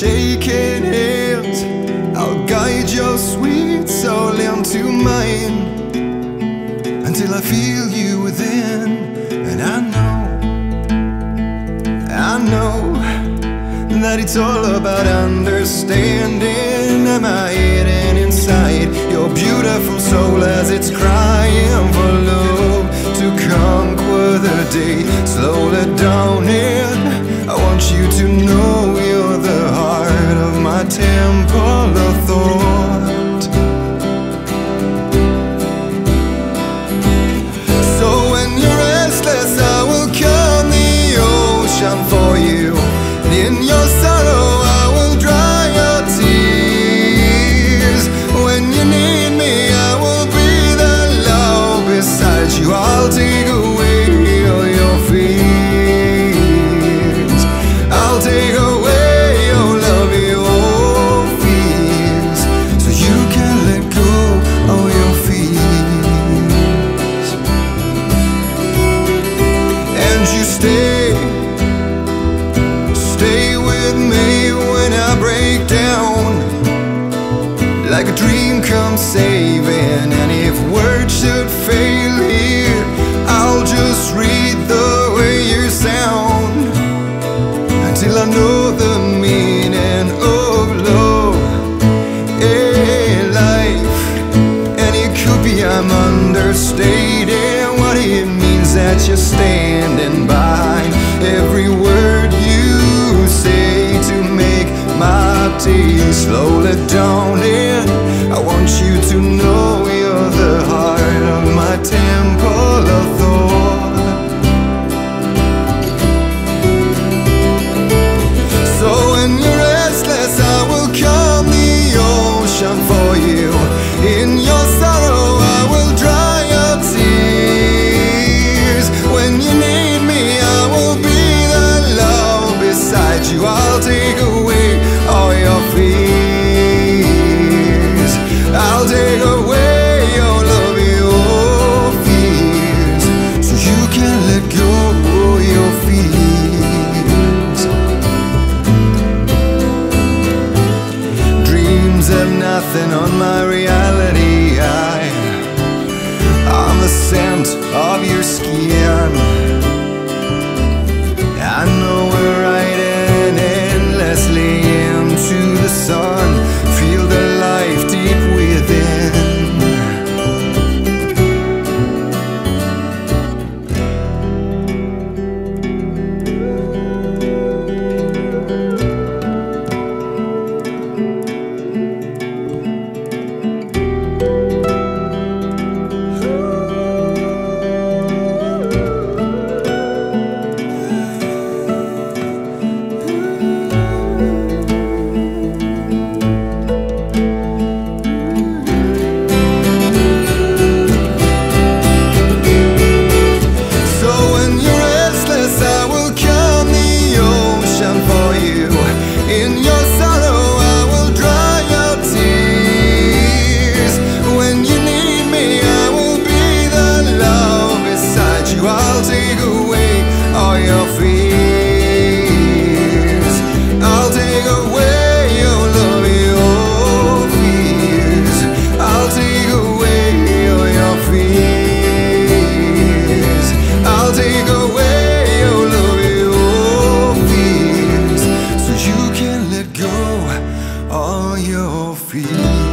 shaking hands, I'll guide your sweet soul into mine, until I feel you within. And I know that it's all about understanding. Am I hidden inside your beautiful soul as it's crying for love to conquer the day? Slowly dawning, I want you to know you're the heart of my temple of thought. So when you're restless, I will calm the ocean for you, and in your sorrow I will dry your tears. When you need me, I will be the love beside you. I'll take away all your fears. I'll take away all of your fears, so you can let go of your fears. And you stay with me when I break down, like a dream come saving. And if words should fail here, I'll just read the way you sound, until I know the meaning of love, life. And it could be I'm understating what it means that you're standing by every word you say to make my tears slowly dawning. I want you to know you're the heart of my temple of thought. So when you're restless, I will calm the ocean for you. In your sorrow, I will dry your tears. When you need me, I will be the love beside you. I'll take away all your fears. I'll take away nothing on my reality. I'm the scent of your skin. I know we're riding endlessly into the sun. Feel the life deep your feet.